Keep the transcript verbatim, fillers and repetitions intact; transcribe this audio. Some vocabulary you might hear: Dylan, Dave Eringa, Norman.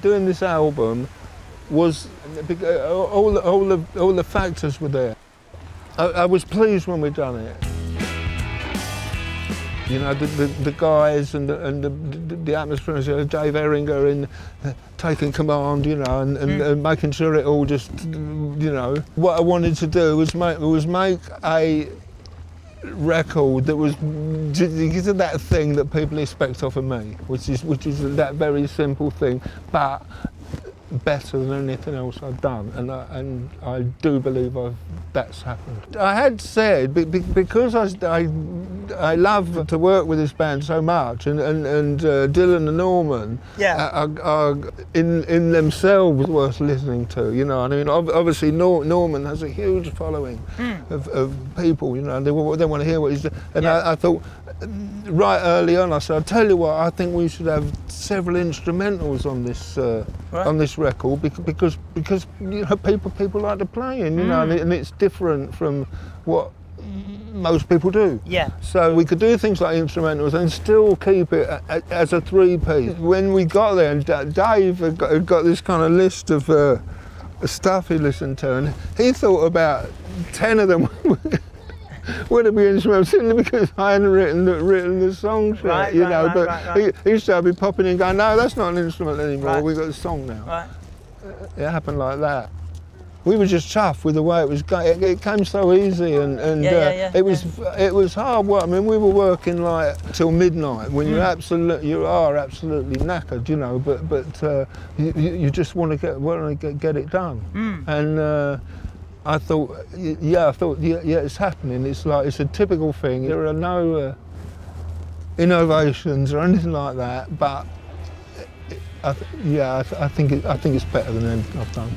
Doing this album was, all, all, the, all the factors were there. I, I was pleased when we'd done it. You know, the, the, the guys and the, and the, the atmosphere, Dave Eringa in uh, taking command, you know, and, and, mm. and making sure it all just, you know. What I wanted to do was make, was make a record that was that thing that people expect off of me, which is, which is that very simple thing, but better than anything else I've done, and I, and I do believe I've, that's happened. I had said, because I, I, I love to work with this band so much, and, and, and uh, Dylan and Norman yeah. are, are in, in themselves worth listening to, you know, I mean, obviously Nor Norman has a huge following mm. of, of people, you know, and they, they want to hear what he's doing, and yeah. I, I thought, right early on, I said, I'll tell you what, I think we should have several instrumentals on this uh, right. on this record, because because you know, people people like to play, and you mm. know, and, it, and it's different from what most people do. Yeah. So we could do things like instrumentals and still keep it a, a, as a three-piece. When we got there, and Dave had got, had got this kind of list of uh, stuff he listened to, and he thought about ten of them. Would have been simply because I hadn't written the, written the songs yet, right, you right, know, right, but right, right. He, he used to I'd be popping in going, no, that's not an instrument anymore, right. We've got a song now. Right. It happened like that. We were just chuffed with the way it was going. It, it came so easy, and, and yeah, uh, yeah, yeah, it was yeah. it was hard work. I mean, we were working like till midnight when mm. you absolutely you are absolutely knackered, you know. But but uh, you, you just want to get want to get it done, mm. and. Uh, I thought, yeah, I thought, yeah, yeah, it's happening. It's like, it's a typical thing. There are no uh, innovations or anything like that, but I th yeah, I, th I think it, I think it's better than anything I've done.